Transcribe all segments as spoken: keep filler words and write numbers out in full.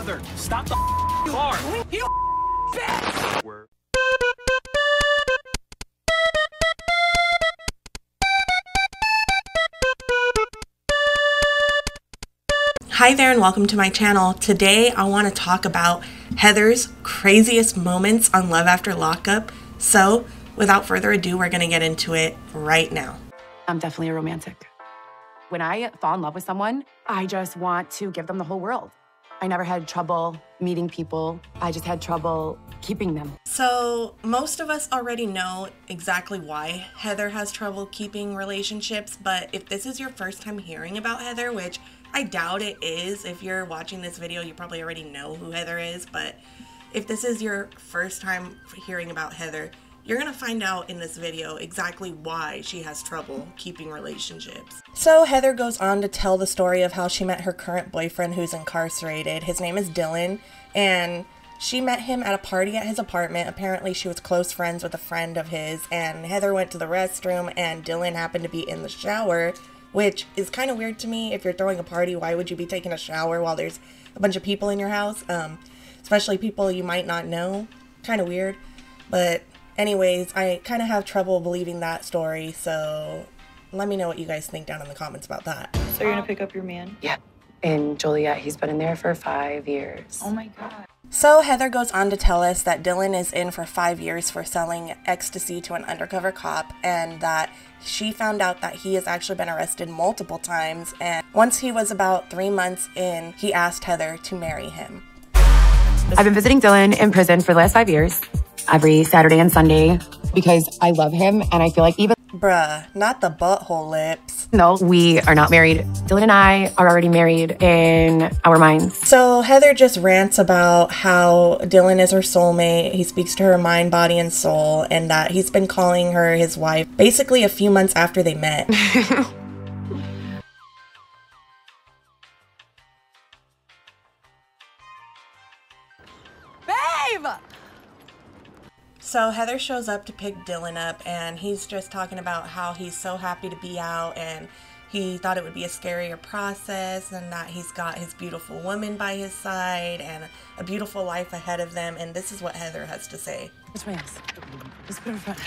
together. Stop the car. You bitch. Hi there and welcome to my channel. Today I want to talk about Heather's craziest moments on Love After Lockup. So without further ado, we're going to get into it right now. I'm definitely a romantic. When I fall in love with someone, I just want to give them the whole world. I never had trouble meeting people. I just had trouble keeping them. So most of us already know exactly why Heather has trouble keeping relationships, but if this is your first time hearing about Heather, which I doubt it is. If you're watching this video, you probably already know who Heather is, but if this is your first time hearing about Heather, you're gonna find out in this video exactly why she has trouble keeping relationships. So Heather goes on to tell the story of how she met her current boyfriend who's incarcerated. His name is Dylan, and she met him at a party at his apartment. Apparently she was close friends with a friend of his, and Heather went to the restroom and Dylan happened to be in the shower, which is kind of weird to me. If you're throwing a party, why would you be taking a shower while there's a bunch of people in your house? Um, especially people you might not know. Kind of weird, but anyways, I kind of have trouble believing that story, so let me know what you guys think down in the comments about that. So you're gonna pick up your man? Yeah, in Joliet. He's been in there for five years. Oh my God. So Heather goes on to tell us that Dylan is in for five years for selling ecstasy to an undercover cop, and that she found out that he has actually been arrested multiple times, and once he was about three months in, he asked Heather to marry him. I've been visiting Dylan in prison for the last five years. Every Saturday and Sunday because I love him and I feel like even... Bruh, not the butthole lips. No, we are not married. Dylan and I are already married in our minds. So Heather just rants about how Dylan is her soulmate. He speaks to her mind, body, and soul, and that he's been calling her his wife basically a few months after they met. So Heather shows up to pick Dylan up, and he's just talking about how he's so happy to be out and he thought it would be a scarier process and that he's got his beautiful woman by his side and a beautiful life ahead of them. And this is what Heather has to say. That's my ass. Let's put it in front.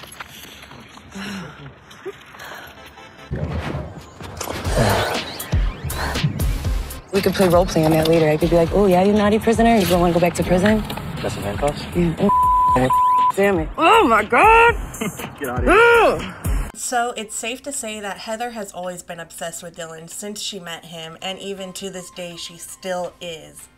We could play role play on that later. I could be like, oh yeah, you naughty prisoner. You don't want to go back to prison? That's some handcuffs? Yeah. Damn it. Oh my God. Get out of here. So it's safe to say that Heather has always been obsessed with Dylan since she met him, and even to this day she still is.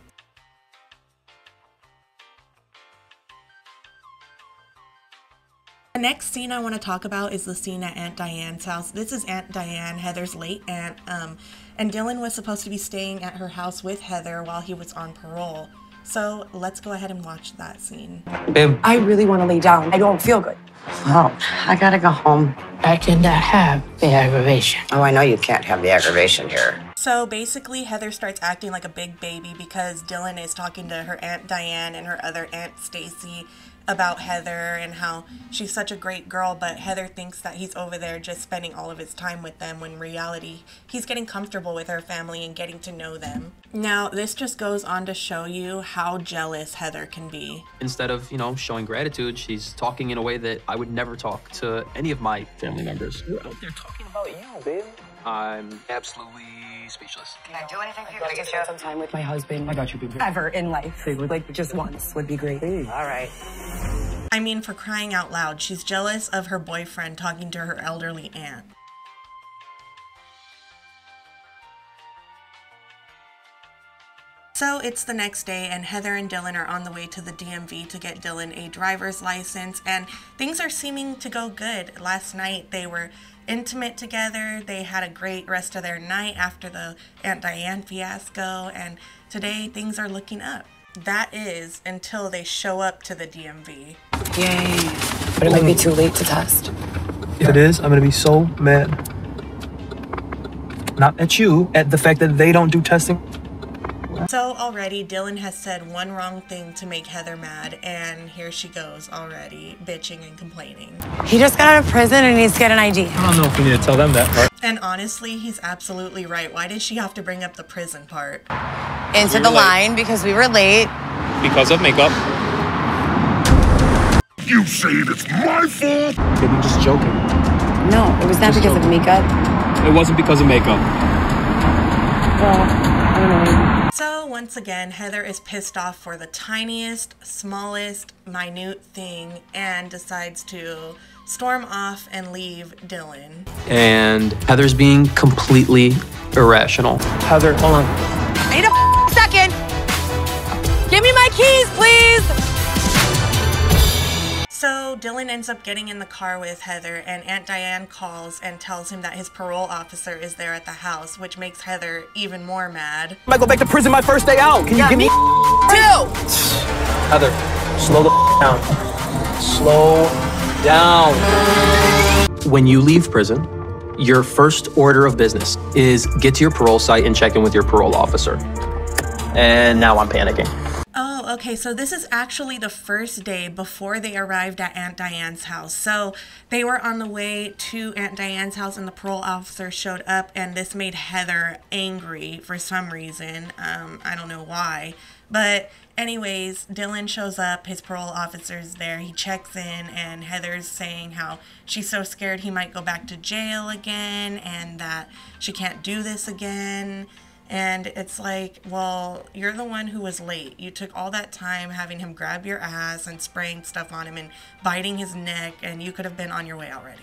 The next scene I want to talk about is the scene at Aunt Diane's house. This is Aunt Diane, Heather's late aunt, um, and Dylan was supposed to be staying at her house with Heather while he was on parole. So let's go ahead and watch that scene. Babe. I really want to lay down. I don't feel good. Well, I gotta go home. I cannot have the aggravation. Oh, I know you can't have the aggravation here. So basically, Heather starts acting like a big baby because Dylan is talking to her Aunt Diane and her other Aunt Stacy about Heather and how she's such a great girl, but Heather thinks that he's over there just spending all of his time with them when in reality he's getting comfortable with her family and getting to know them. Now this just goes on to show you how jealous Heather can be. Instead of, you know, showing gratitude, she's talking in a way that I would never talk to any of my family members. We're out there talking about you, babe. I'm absolutely speechless. Can I do anything for you? I get you some time with my husband. I got you, baby. Ever in life. Like, just once would be great. Hey. All right. I mean, for crying out loud, she's jealous of her boyfriend talking to her elderly aunt. So it's the next day and Heather and Dylan are on the way to the D M V to get Dylan a driver's license, and things are seeming to go good. Last night they were intimate together, they had a great rest of their night after the Aunt Diane fiasco, and today things are looking up. That is until they show up to the D M V. Yay. But it might be too late to test. If it is, I'm gonna be so mad. Not at you, at the fact that they don't do testing. So already Dylan has said one wrong thing to make Heather mad, and here she goes already bitching and complaining. He just got out of prison and needs to get an I D. I don't know if we need to tell them that part. And honestly, he's absolutely right. Why did she have to bring up the prison part? Into the line because we were late. Because of makeup. You saying it's my fault? I'm just joking. No, it was not because of makeup. It wasn't because of makeup. Well, I don't know. So once again, Heather is pissed off for the tiniest, smallest, minute thing and decides to storm off and leave Dylan. And Heather's being completely irrational. Heather, hold on. I need a f second. Give me my keys, please. So Dylan ends up getting in the car with Heather, and Aunt Diane calls and tells him that his parole officer is there at the house, which makes Heather even more mad. I go back to prison my first day out. Can you, you give me, me too? Heather, slow the f down. Slow down. When you leave prison, your first order of business is get to your parole site and check in with your parole officer. And now I'm panicking. Oh, okay, so this is actually the first day before they arrived at Aunt Diane's house. So they were on the way to Aunt Diane's house and the parole officer showed up, and this made Heather angry for some reason. Um, I don't know why. But anyways, Dylan shows up, his parole officer's there, he checks in, and Heather's saying how she's so scared he might go back to jail again and that she can't do this again. And it's like, well, you're the one who was late. You took all that time having him grab your ass and spraying stuff on him and biting his neck, and you could have been on your way already.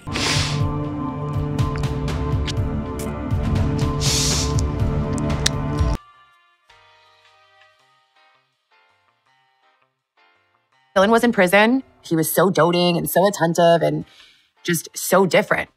Dylan was in prison. He was so doting and so attentive and just so different.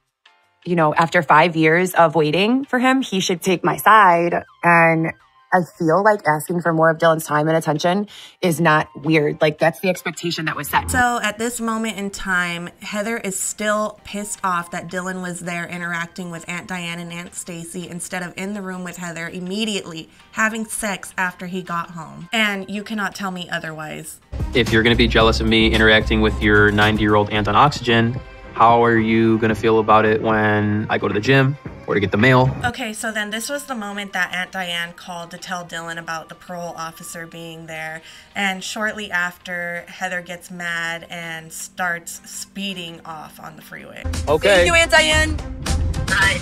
You know, after five years of waiting for him, he should take my side. And I feel like asking for more of Dylan's time and attention is not weird. Like, that's the expectation that was set. So at this moment in time, Heather is still pissed off that Dylan was there interacting with Aunt Diane and Aunt Stacy instead of in the room with Heather immediately having sex after he got home. And you cannot tell me otherwise. If you're going to be jealous of me interacting with your ninety-year-old aunt on oxygen, how are you gonna feel about it when I go to the gym or to get the mail? Okay, so then this was the moment that Aunt Diane called to tell Dylan about the parole officer being there. And shortly after, Heather gets mad and starts speeding off on the freeway. Okay. Thank you, Aunt Diane. Bye.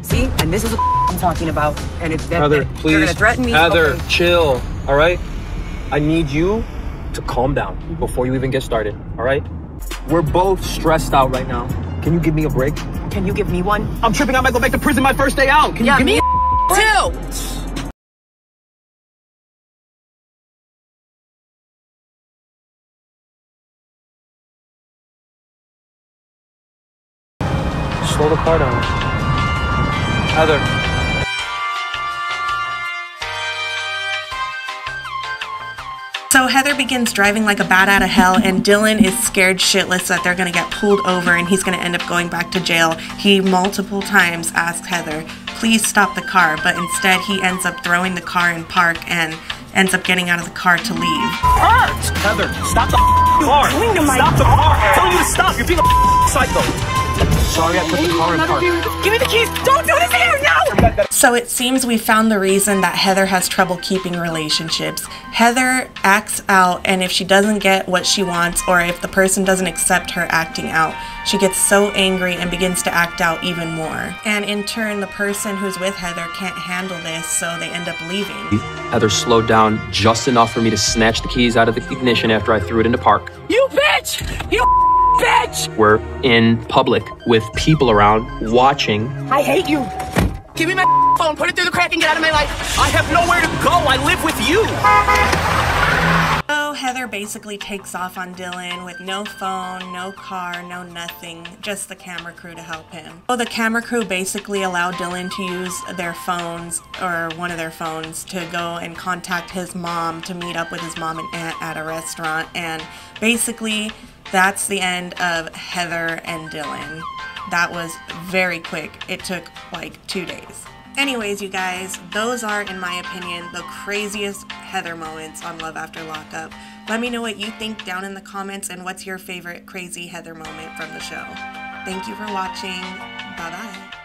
See, and this is what I'm talking about. And it's that Heather, please, you're gonna threaten me. Heather, okay. Chill, all right? I need you to calm down before you even get started, all right? We're both stressed out right now. Can you give me a break? Can you give me one? I'm tripping out. I might go back to prison my first day out. Can yeah, you give me, me a break? Too. Slow the car down. Heather. So Heather begins driving like a bat out of hell, and Dylan is scared shitless that they're going to get pulled over and he's going to end up going back to jail. He multiple times asks Heather, please stop the car, but instead he ends up throwing the car in park and ends up getting out of the car to leave. Hurt! Heather, stop the car! Stop the car! I'm telling you to stop! You're being a psycho! Sorry, I put the car in park. Give me the keys! Don't do this here! No! So it seems we found the reason that Heather has trouble keeping relationships. Heather acts out, and if she doesn't get what she wants, or if the person doesn't accept her acting out, she gets so angry and begins to act out even more. And in turn, the person who's with Heather can't handle this, so they end up leaving. Heather slowed down just enough for me to snatch the keys out of the ignition after I threw it into park. You bitch! You bitch! We're in public with people around watching. I hate you. Give me my phone, put it through the crack and get out of my life. I have nowhere to go. I live with you. So Heather basically takes off on Dylan with no phone, no car, no nothing, just the camera crew to help him. So the camera crew basically allowed Dylan to use their phones, or one of their phones, to go and contact his mom to meet up with his mom and aunt at a restaurant. And basically, that's the end of Heather and Dylan. That was very quick. It took like two days. Anyways, you guys, those are, in my opinion, the craziest Heather moments on Love After Lockup. Let me know what you think down in the comments and what's your favorite crazy Heather moment from the show. Thank you for watching. Bye-bye.